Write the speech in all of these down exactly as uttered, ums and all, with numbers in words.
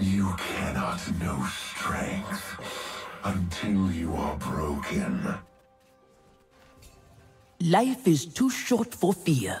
You cannot know strength until you are broken. Life is too short for fear.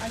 A